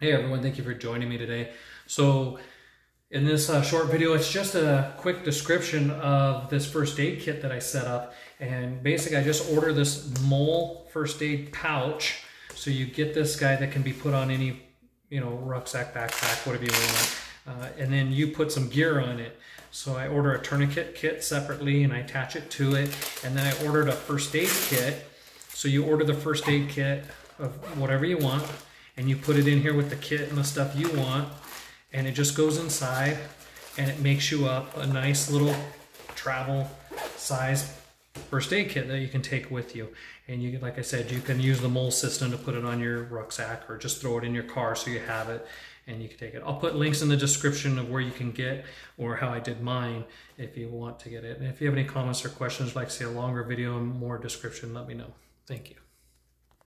Hey everyone, thank you for joining me today. So in this short video, it's just a quick description of this first aid kit that I set up. And basically I just ordered this MOLLE first aid pouch. So you get this guy that can be put on any, you know, rucksack, backpack, whatever you want. And then you put some gear on it. So I order a tourniquet kit separately and I attach it to it. And then I ordered a first aid kit. So you order the first aid kit of whatever you want. And you put it in here with the kit and the stuff you want, and it just goes inside and it makes you up a nice little travel size first aid kit that you can take with you. And you, like I said, you can use the MOLLE system to put it on your rucksack or just throw it in your car so you have it and you can take it. I'll put links in the description of where you can get or how I did mine if you want to get it. And if you have any comments or questions, like say a longer video and more description, let me know. Thank you.